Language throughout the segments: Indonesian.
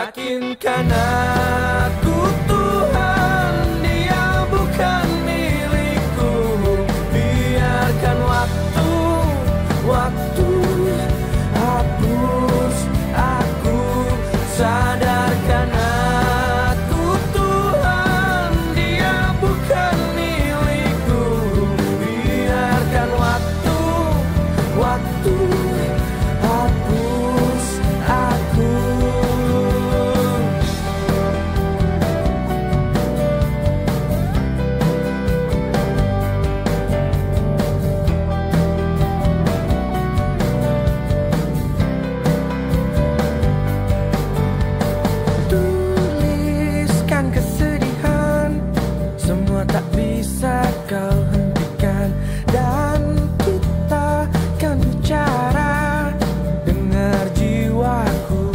Yakinkan aku, Tuhan, dia bukan milikku. Biarkan waktu hapus aku. Sadarkan aku, Tuhan, dia bukan milikku. Biarkan waktu hapus aku. Tak bisa kau hentikan, dan kita kan bicara, dengar jiwaku.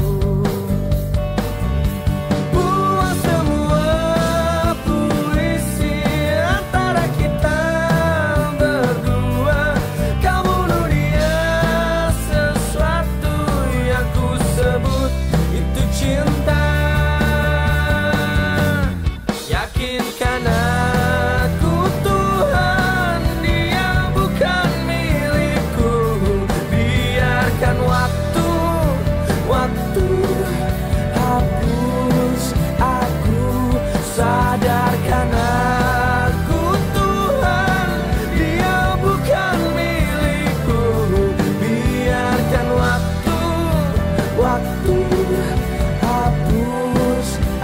Buang semua puisi antara kita berdua. Kau bunuh dia, sesuatu yang ku sebut itu cinta. Yakinkan aku, sadarkan aku, Tuhan, dia bukan milikku. Biarkan waktu hapus aku.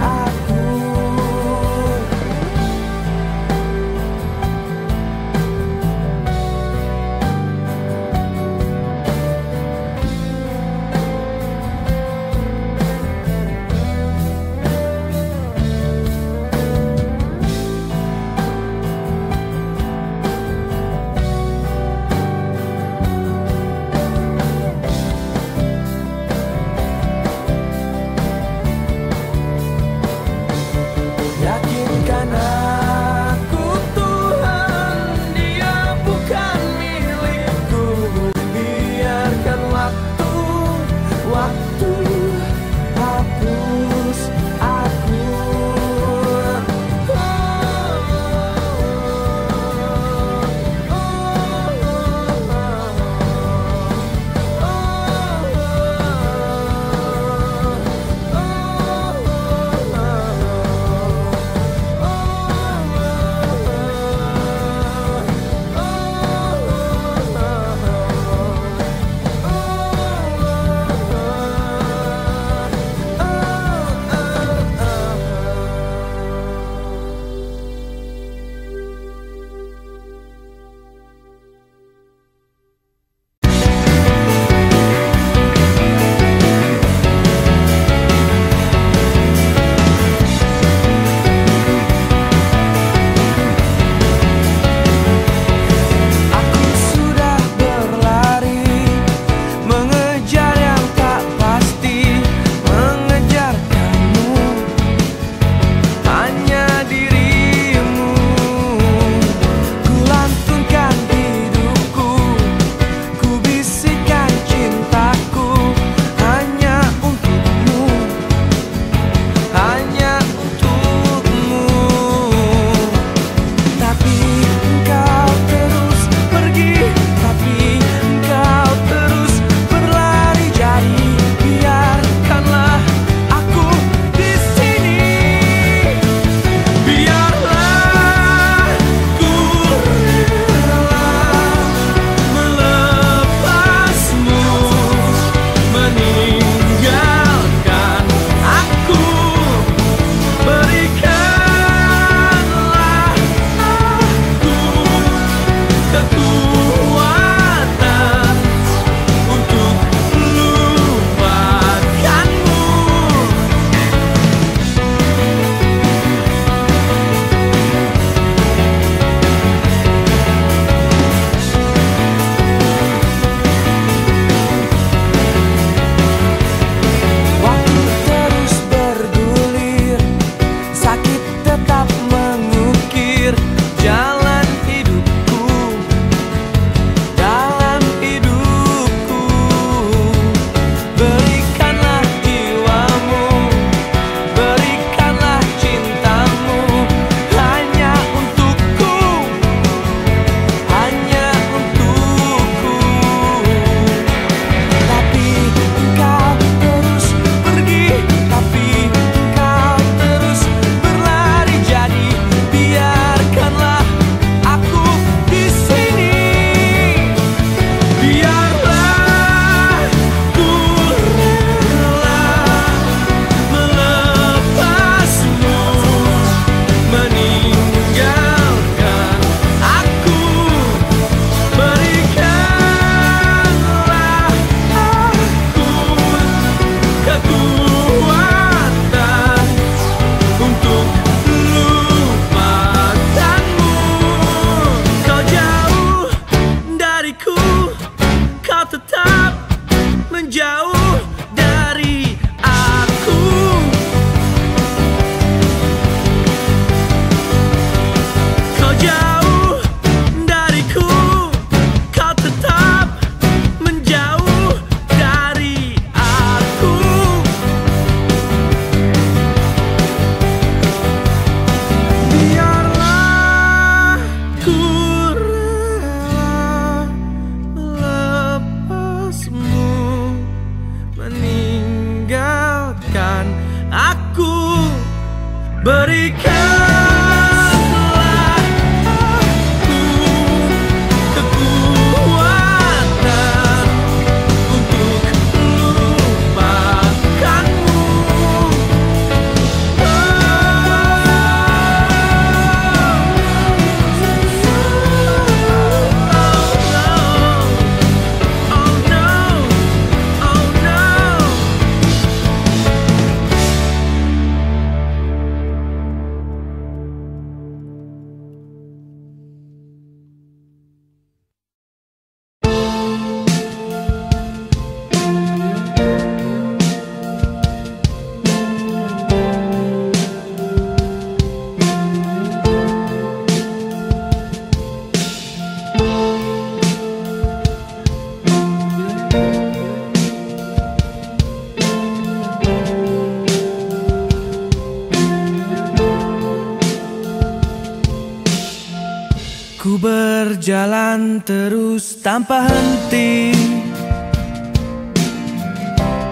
Berjalan terus tanpa henti,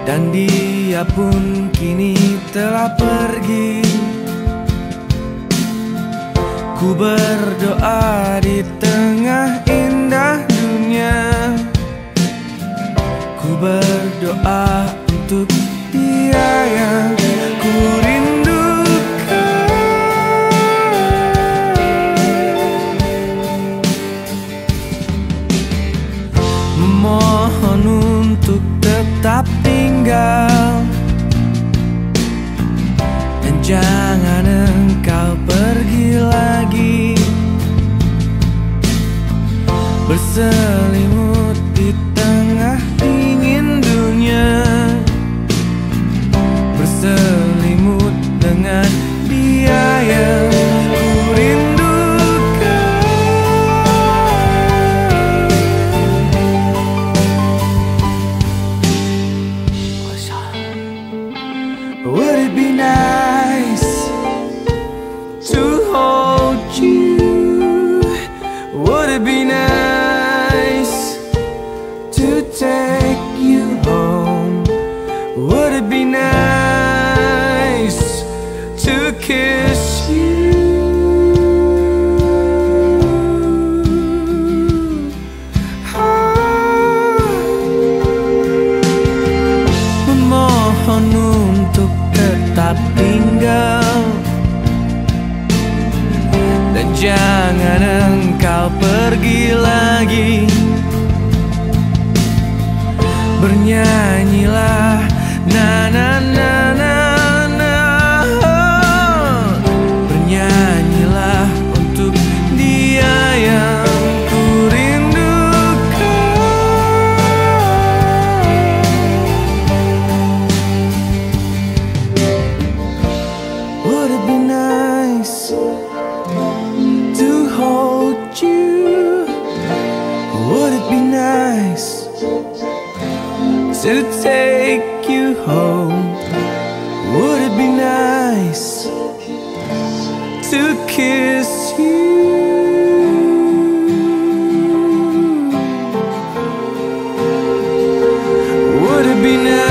dan dia pun kini telah pergi. Ku berdoa di tengah indah dunia, ku berdoa untuk dia yang ku rindu. Tetap tinggal dan jangan engkau pergi lagi, berselimut di tengah dingin dunia, berselimut dengan dia yang jangan engkau pergi lagi, bernyanyilah na na na na na, oh. Bernyanyilah untuk dia yang ku rindukan. Would it be nice to hold you? Would it be nice to take you home? Would it be nice to kiss you? Would it be nice?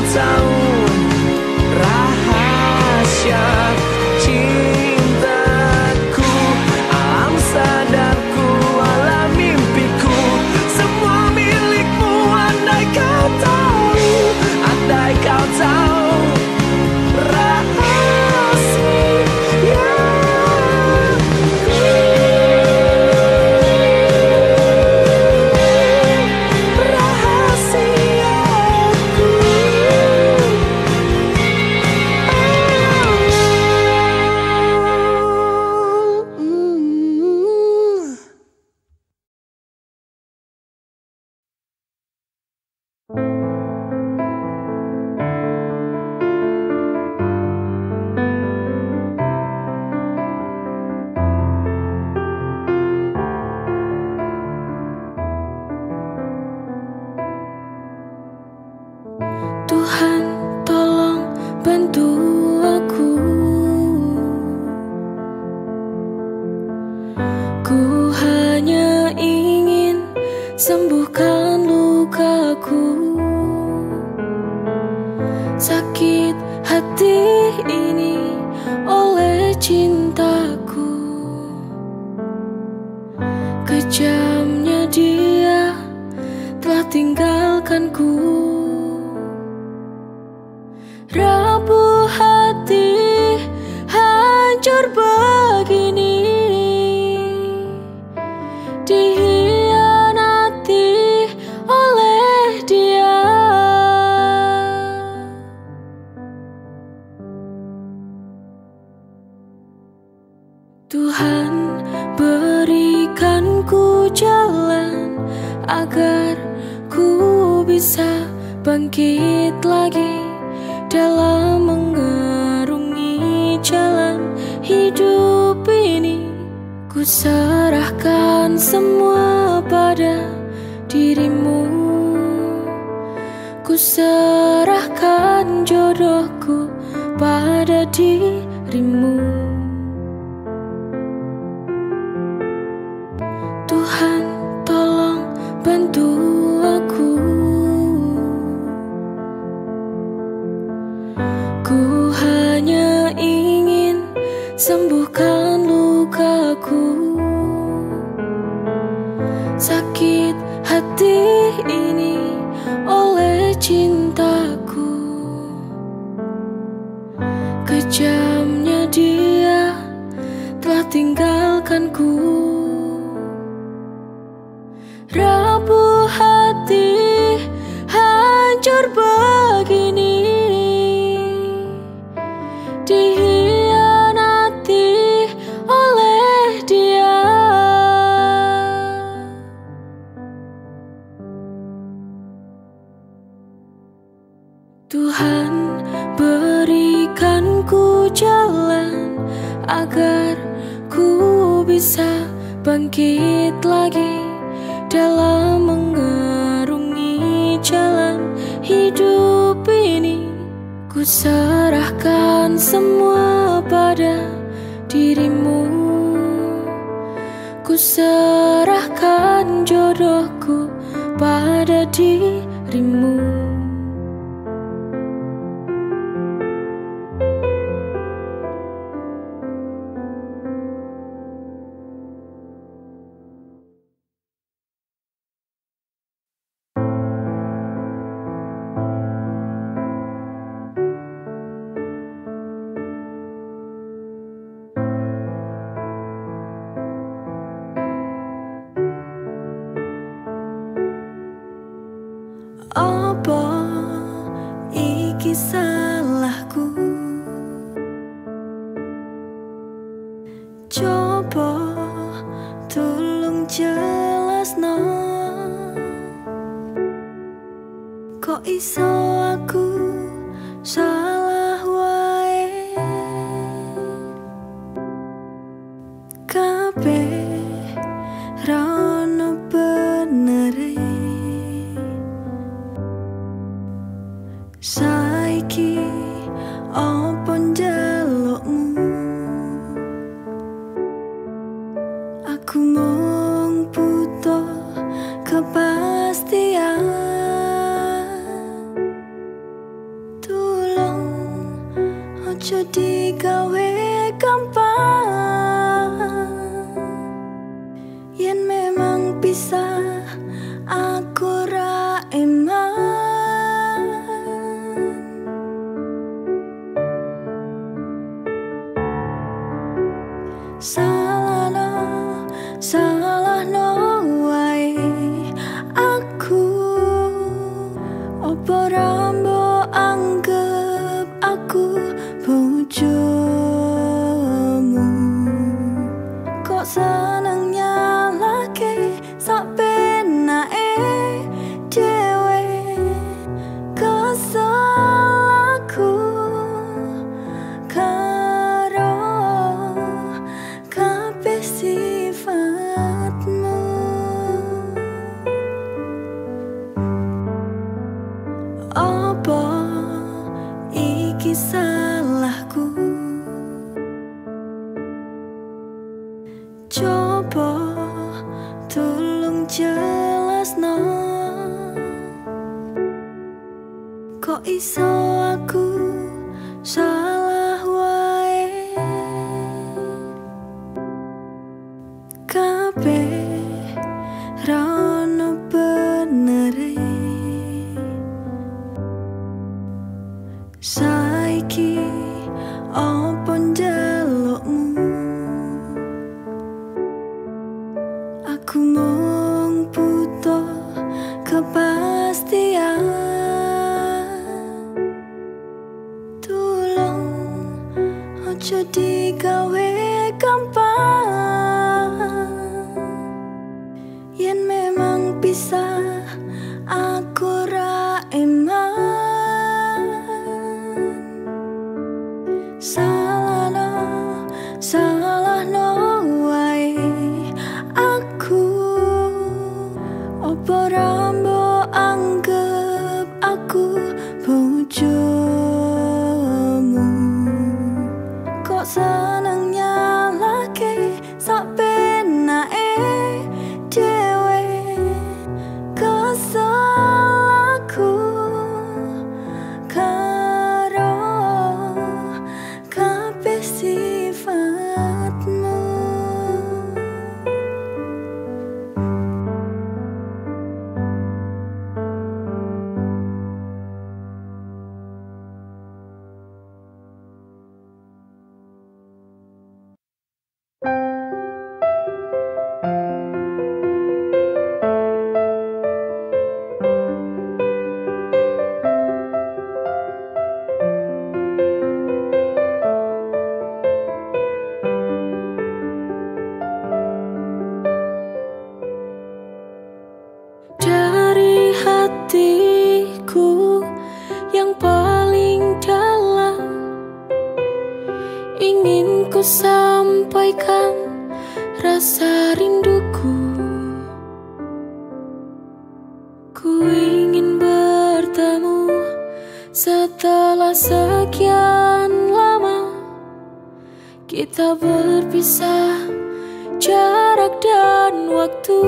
tahu rahasia cintaku, alam sadarku, alam mimpiku, semua milikmu. Andai kau tahu, andai kau tahu. Ojo digawe gampang, yen memang bisa aku ra eman. Salah no wae aku, opo ra mbo anggep aku bojomu, kok seneng nyalake sak penake dhewe. Kesel aku karo kabeh sifatmu, opo iki salahku? Coba tulung jelasno, kok iso aku salah wae? Kabeh ra ono benere, saiki opo njalukmu? Aku mung butuh kepastian, tulung ojo digawe gampang, yen memang bisa aku ra eman. Salah no wae aku, opo ra mbo anggep aku bojomu, kok seneng nyalake sak penake dhewe. Kesel aku karo kabeh sifatmu, sampaikan rasa rinduku. Ku ingin bertemu setelah sekian lama kita berpisah, jarak dan waktu.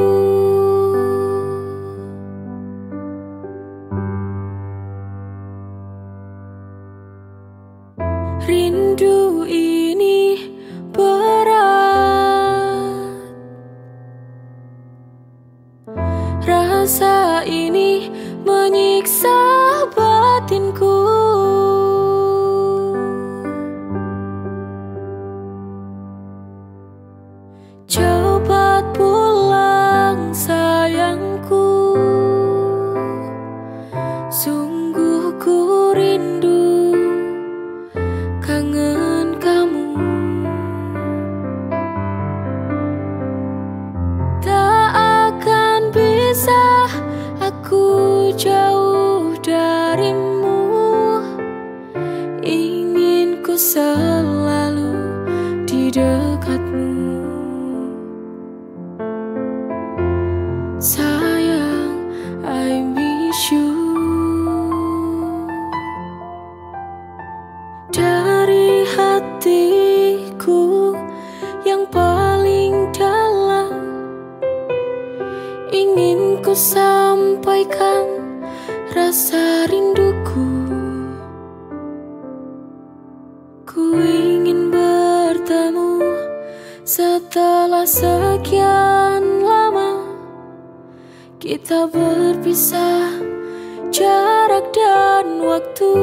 Rindu ini berat, rasa ini menyiksa batinku. Cepat pulang sayangku, sungguh ku rindu, kangen kamu. Tak akan bisa aku jauh darimu, ingin ku selalu di dekatmu. Sayang, I miss you. Hatiku yang paling dalam, ingin ku sampaikan rasa rinduku. Telah sekian lama kita berpisah, jarak dan waktu.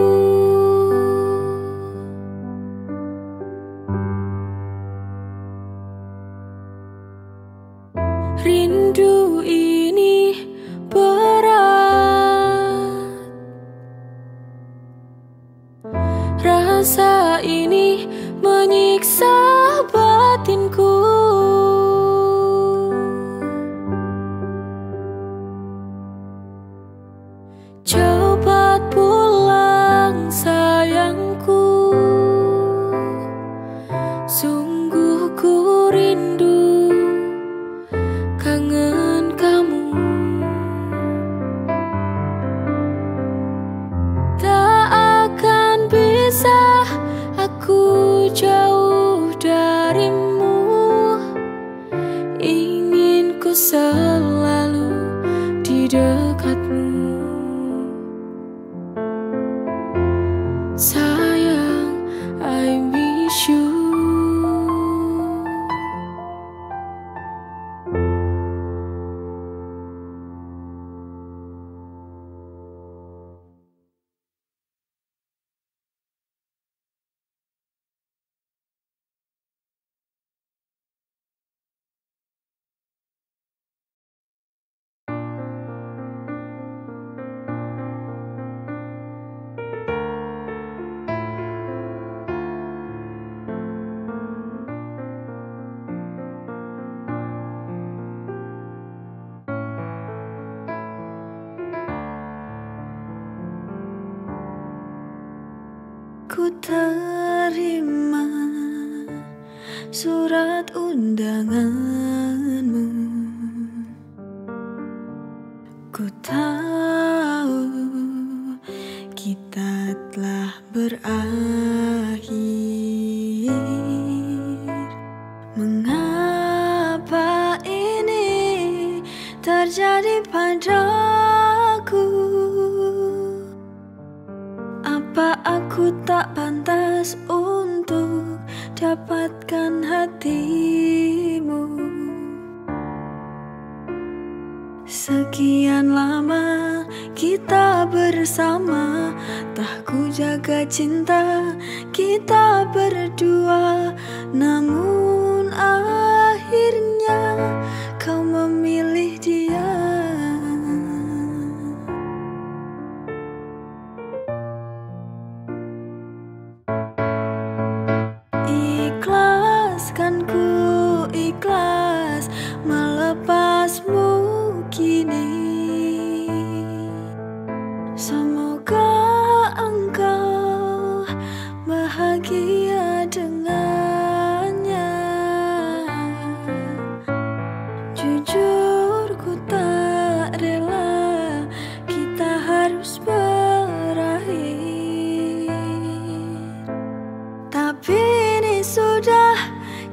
Rindu ini berat, rasa ini menyiksa batinku. Cepat pulang sayangku, sungguh ku rindu, kangen kamu. Tak akan bisa aku jauh darimu, ingin ku selalu di dekatmu. Sayang, I miss you. Ku terima surat undanganmu. Ku tahu kita telah berakhir. Mengapa ini terjadi padaku? Apa aku tak pantas untuk dapatkan hatimu? Sekian lama kita bersama, tak ku jaga cinta kita berdua. Namun akhirnya kau memilih dia.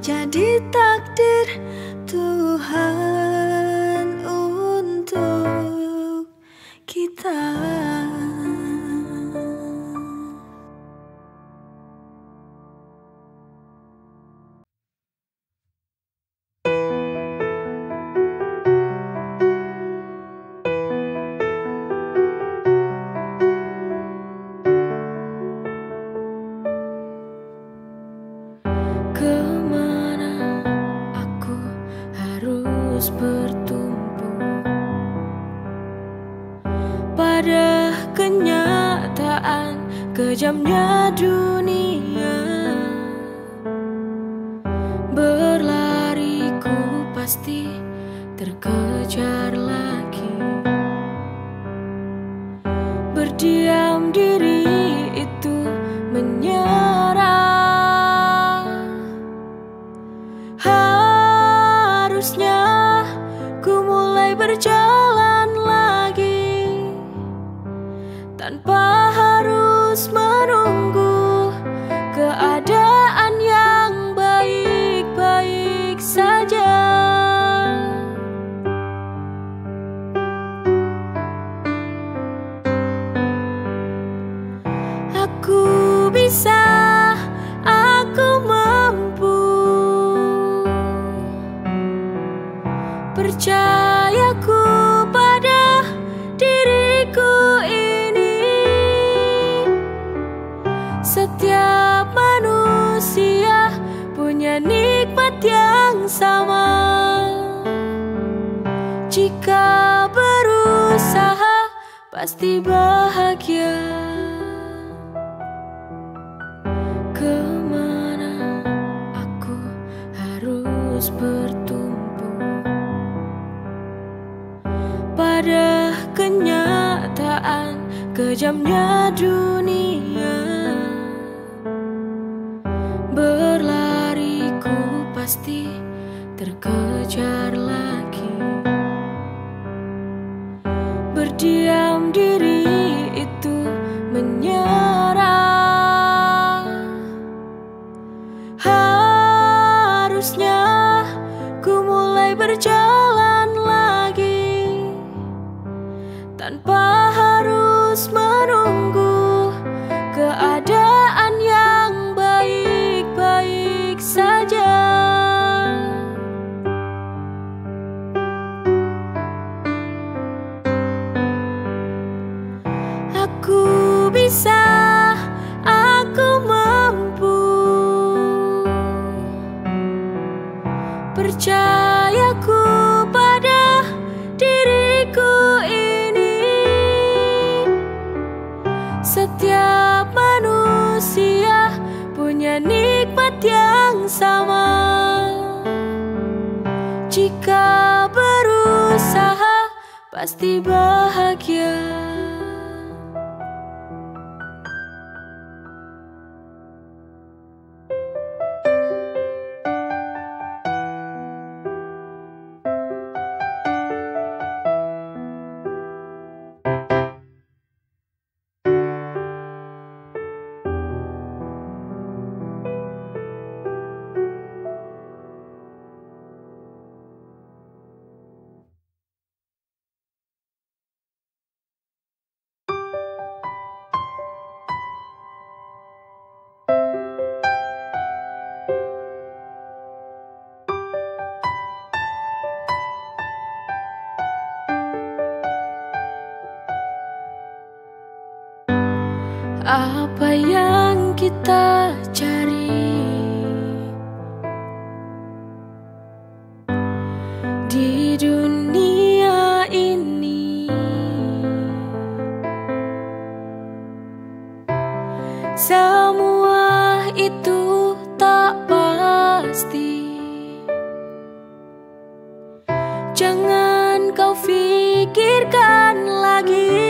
Jadi takdir Tuhan untuk kita. Kejamnya dunia, berlariku pasti terkejar lagi. Berdiam diri itu menyerah. Harusnya ku mulai berjalan lagi tanpa harus menunggu keadaan yang baik-baik saja. Aku bisa, aku mampu Setiap manusia punya nikmat yang sama. Jika berusaha pasti bahagia. Kemana aku harus bertumpu pada kenyataan kejamnya dunia. Berlariku pasti terkejar lagi. Berdiam diri itu menyerah. Harusnya ku mulai berjalan lagi tanpa harus menunggu keadaan yang baik-baik saja. Aku bisa, aku mampu. Percayaku pada diriku ini. Setiap manusia punya nikmat yang sama. Jika berusaha pasti bahagia. Apa yang kita cari di dunia ini? Semua itu tak pasti. Jangan kau pikirkan lagi.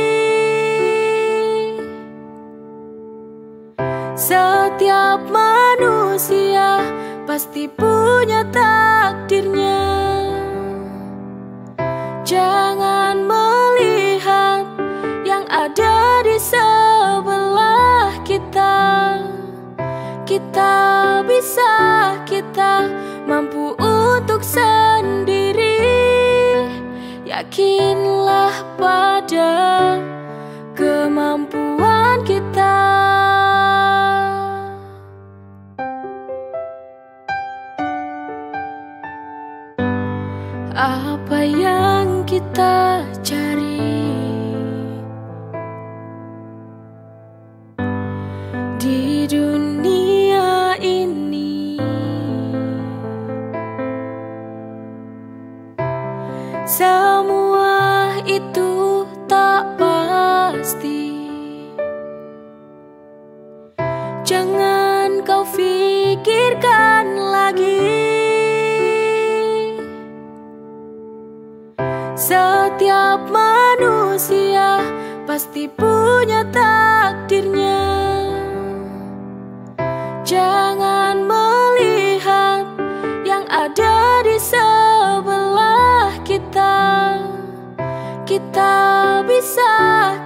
Setiap manusia pasti punya takdirnya. Jangan melihat yang ada di sebelah kita. Kita bisa, kita mampu untuk sendiri. Yakinlah pada kemampuan kita. Apa yang kita cari di dunia ini? Semua itu tak pasti. Jangan kau pikirkan lagi. Setiap manusia pasti punya takdirnya. Jangan melihat yang ada di sebelah kita. Kita bisa,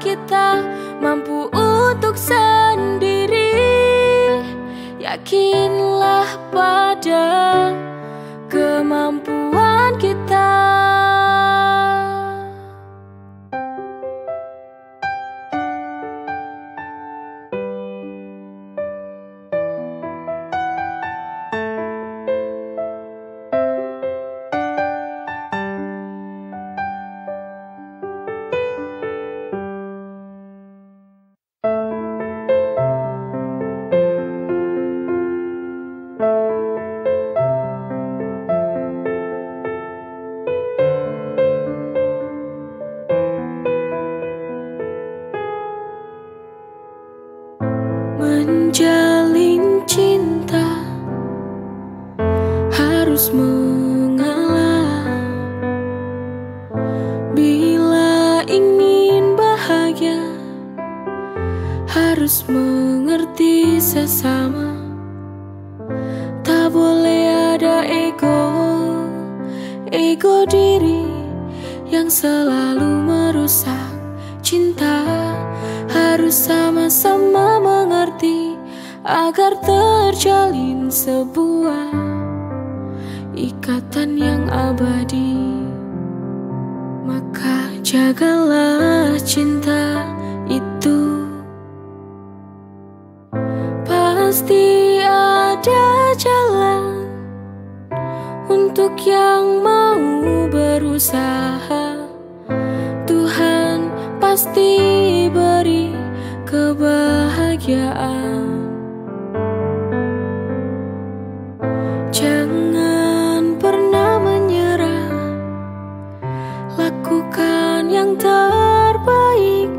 kita mampu untuk sendiri. Yakinlah pada kemampuan kita. menjalin cinta harus mengalah. Bila ingin bahagia harus mengerti sesama. Tak boleh ada ego diri yang selalu merusak cinta. Harus sama-sama mengerti agar terjalin sebuah ikatan yang abadi. Maka jagalah cinta itu. Pasti ada jalan untuk yang mau berusaha. Tuhan pasti beri kebahagiaan. Jangan pernah menyerah, lakukan yang terbaik.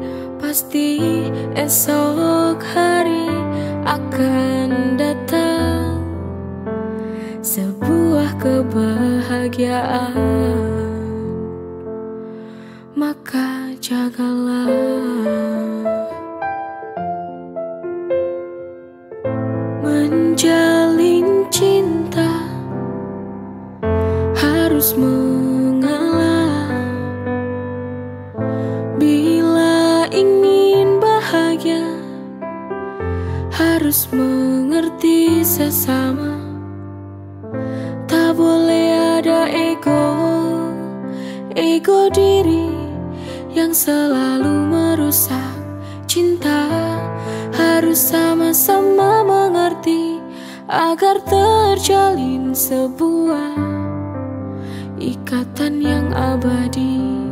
Pasti esok hari akan datang sebuah kebahagiaan. Maka jagalah. Menjalin cinta harus mengalah. Bila ingin bahagia harus mengerti sesama. Tak boleh ada ego diri yang selalu merusak cinta. Harus sama-sama mengerti agar terjalin sebuah ikatan yang abadi.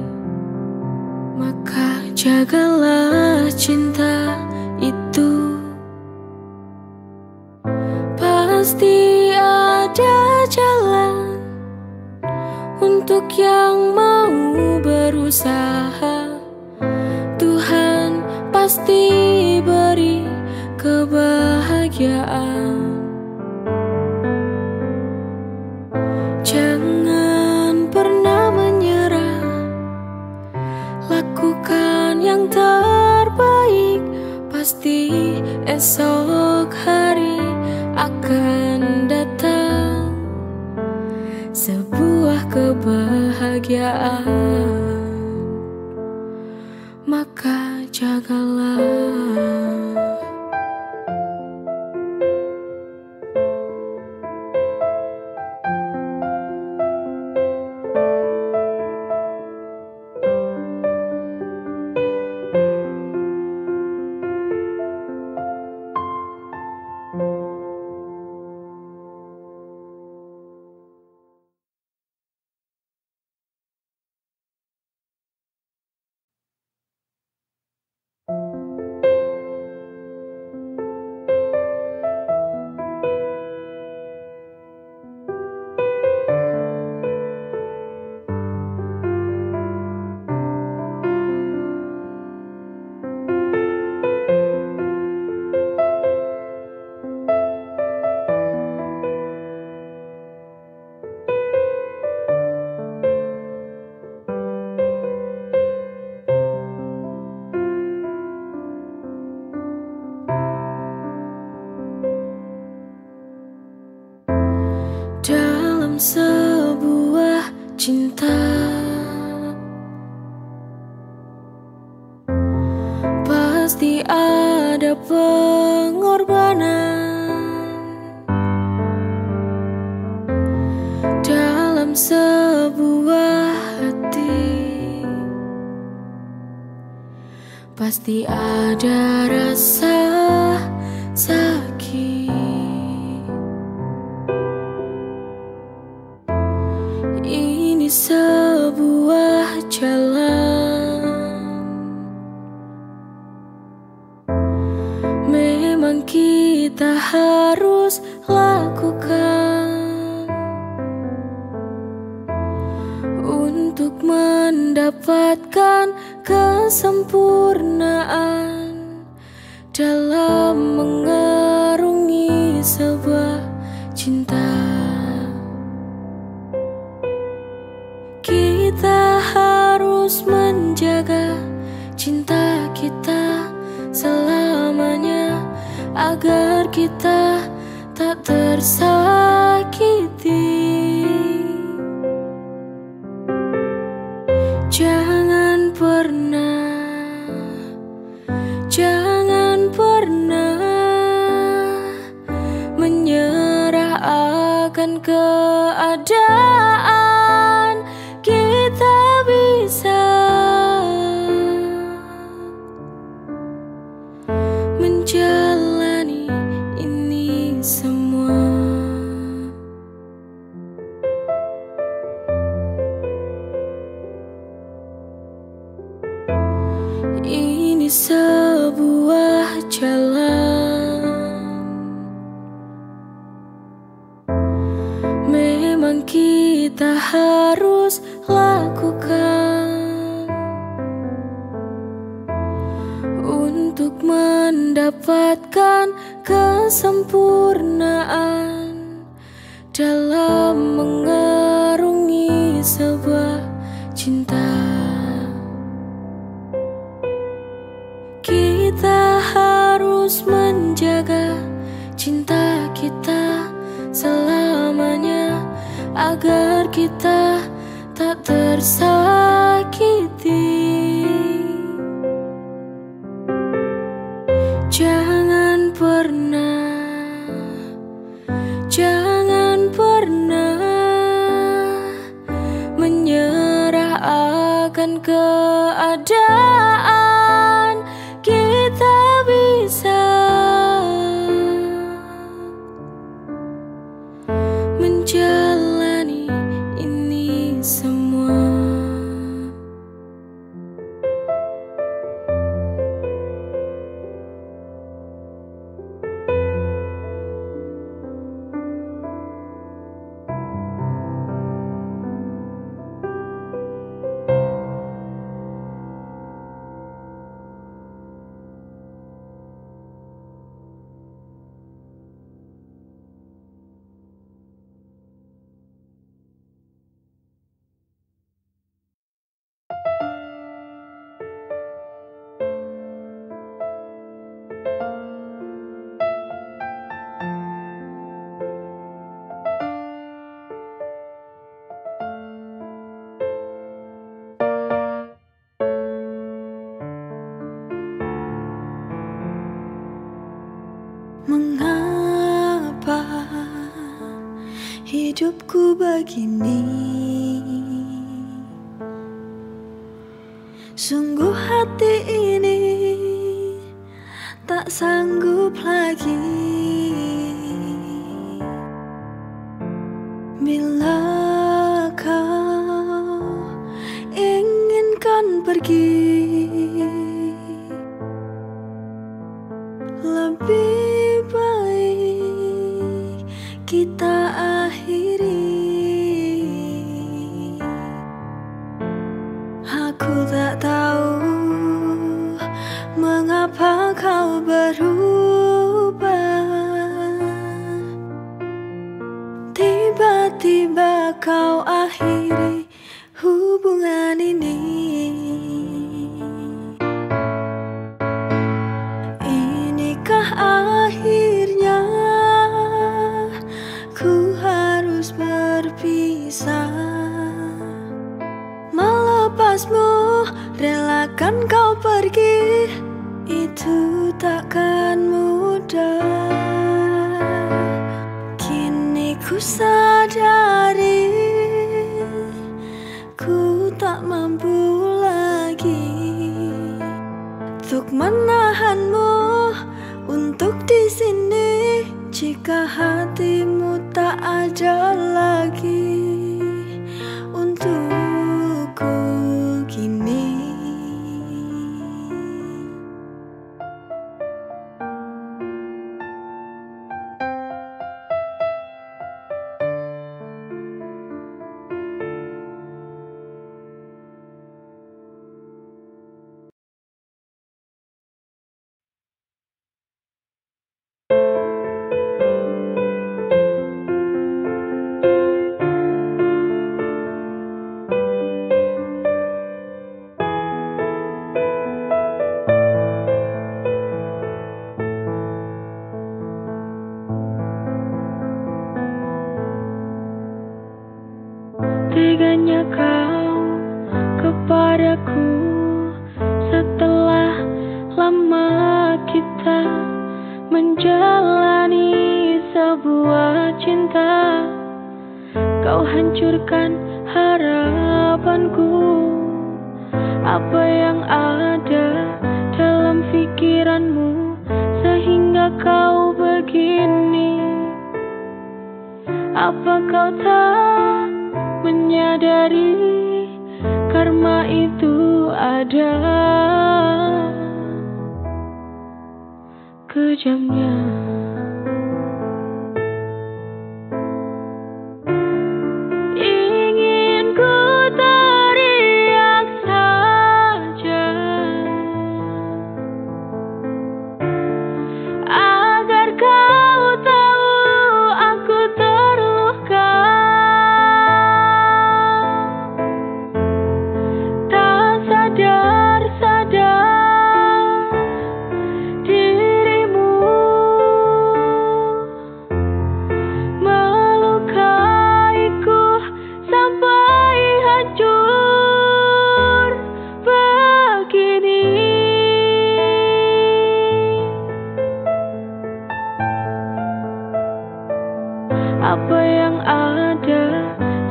Maka jagalah cinta itu. Pasti ada jalan untuk yang mau berusaha. Tuhan pasti beri kebahagiaan. Jangan pernah menyerah, lakukan yang terbaik. Pasti esok hari akan datang sebuah kebahagiaan. Maka jagalah. Sebuah cinta pasti ada pengorbanan. Dalam sebuah hati pasti ada rasa sakit. Sebuah jalan memang kita harus lakukan untuk mendapatkan kesempurnaan dalam mengerti. sebuah cinta. Kita harus menjaga cinta kita selamanya, agar kita tak tersakiti. Jangan pernah menyerah akan keadaan. Kita bisa menjalani ini semua. Ini sebuah jalan, memang kita harus lakukan untuk mendapatkan kesempurnaan dalam mengarungi sebuah cinta. Kita harus menjaga cinta kita selamanya, agar kita tak tersakiti. Jangan pernah menyerah akan keadaan. Kita bisa menjalani ini semua. Mengapa hidupku begini? Sungguh hati ini tak sanggup lagi. Bila kau inginkan pergi, lebih kita akhiri. Aku tak tahu mengapa kau berubah. Tiba-tiba kau akhiri hubungan ini. Inikah akhirnya berpisah, melepasmu, relakan kau pergi, itu takkan mudah. Kini ku sadari, ku tak mampu lagi untuk menahanmu untuk di sini. Jika hatimu tak ada lagi untukku kini, teganya kau kepadaku, setelah lama kita menjalani sebuah cinta. Kau hancurkan harapanku. Apa yang ada dalam pikiranmu sehingga kau begini? Apa kau tak menyadari karma itu ada kejamnya? Ingin ku teriak saja agar kau tahu aku terluka, tak sadar-sadar apa yang ada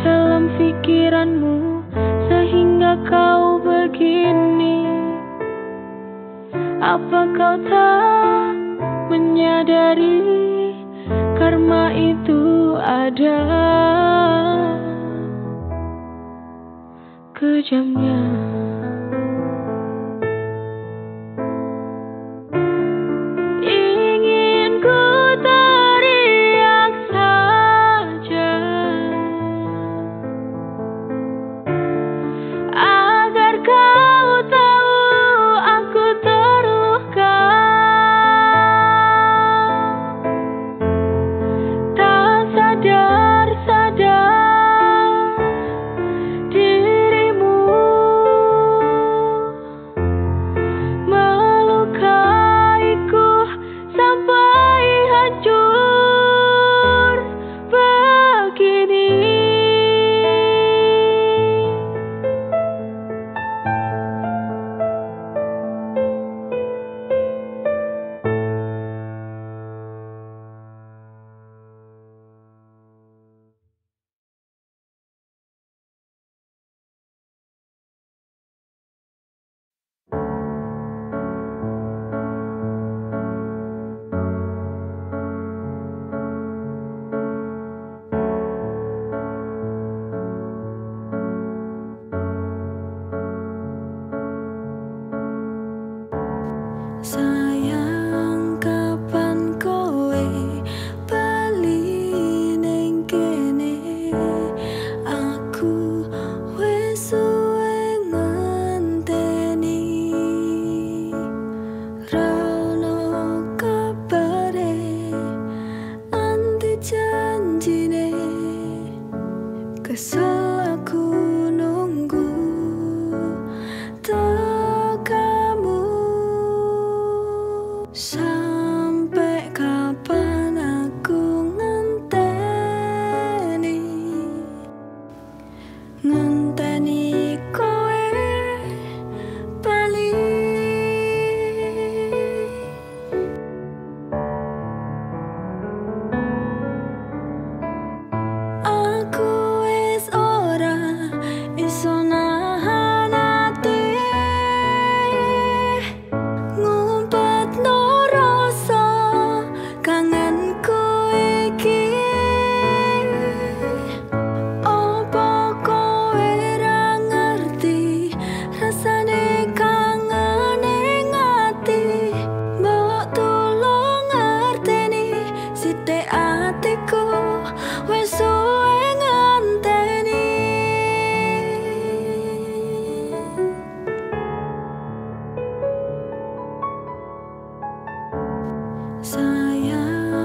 dalam pikiranmu sehingga kau begini. Apa kau tak menyadari karma itu ada kejamnya? Sayang, kapan kowe bali ning kene? Aku wis suwe ngenteni. Ra ono kabare anti janjine, kesel aku nunggu sampai kapan aku ngenteni kowe bali. Aku wis ora iso nahan ati, ngumpetno rasa kangenku iki. Opo kowe ra ngerti rasane kangene ngati? Mbok tulung ngerteni sithik atiku wis suwe ngenteni. Sayang.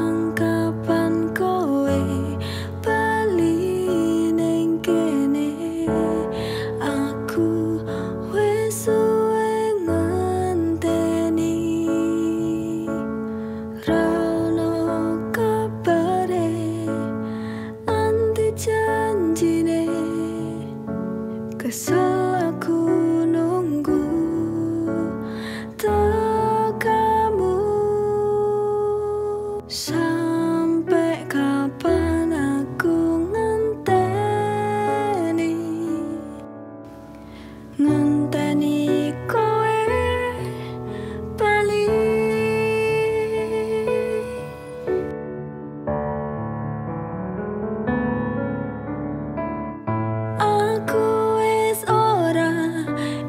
Sampai kapan aku ngenteni kowe bali. Aku wis ora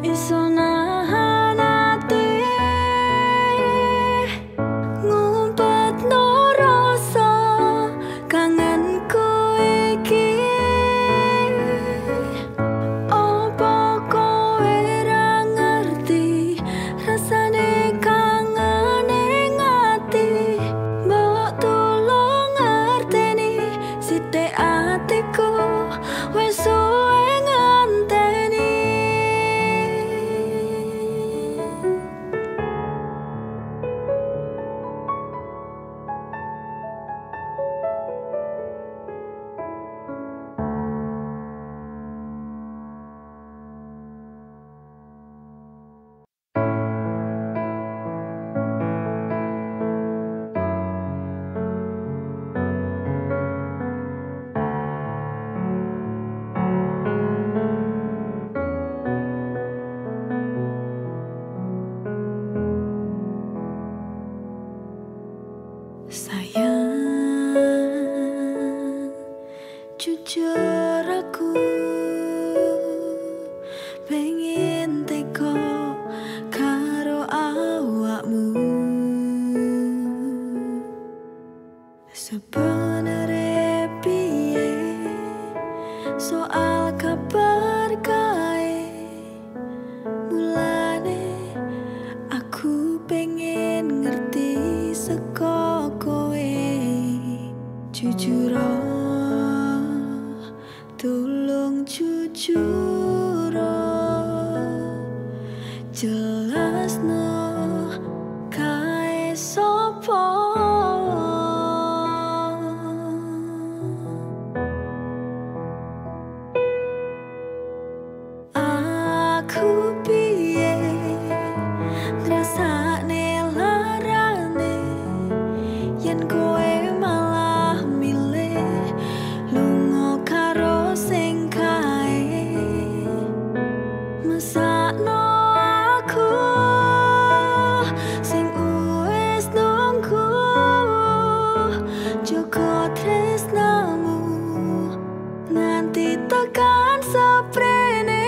iso nahan ati, ngumpetno rasa kangenku iki. Sayang, jujur aku pengen teko karo awakmu. Sebenere piye soal kabar kae, mulane aku pengen ngerti seko jujur. Tolong jujur, jelasno kae sapa. Aku piye ngrasakne larane yen kowe tekan seprene,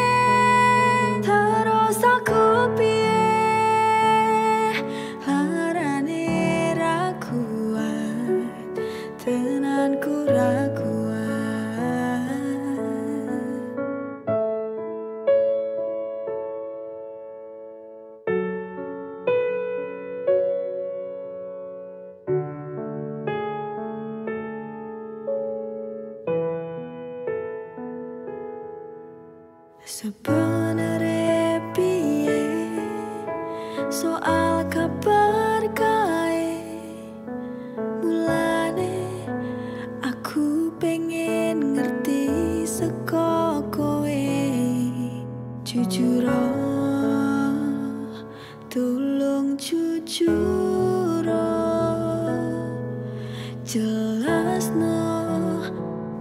terus aku piye larane ra kuat, tenanku ra sebenere piye soal kabar kae, mulane aku pengen ngerti seko kowe. Jujur, tolong jujur, jelasno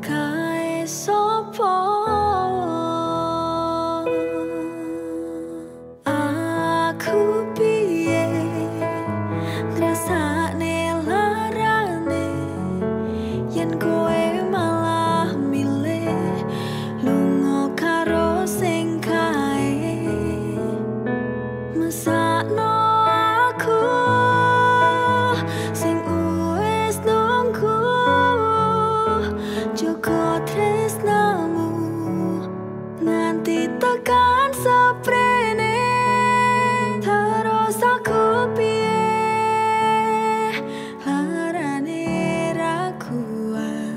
kae sapa. Tekan seprene, terus aku piye larane ra kuat.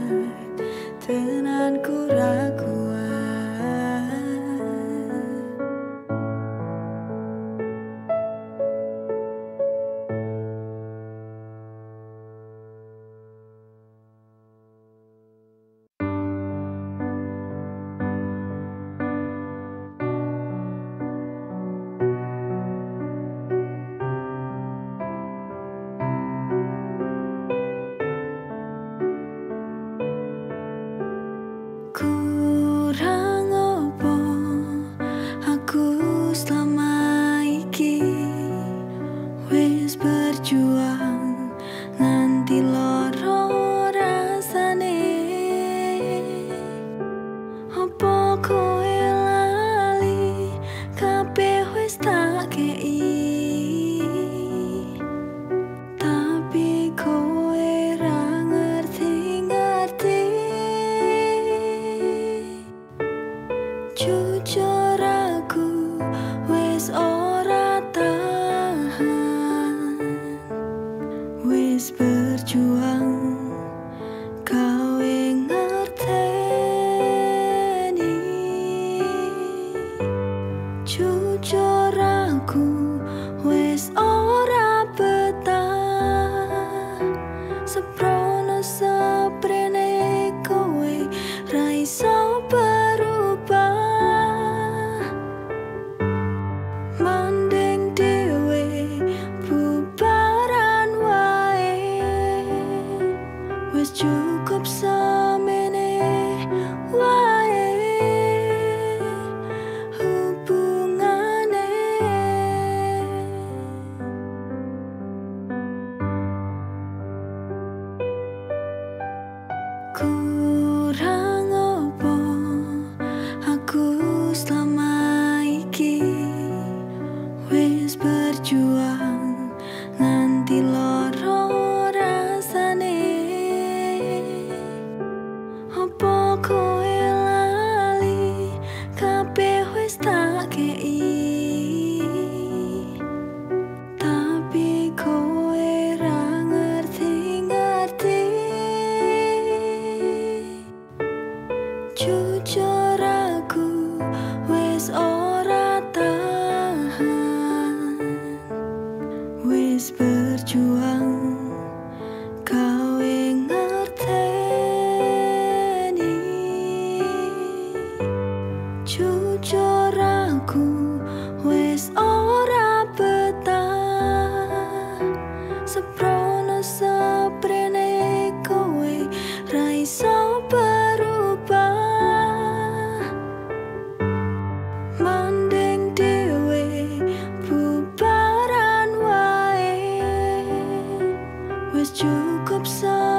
cukup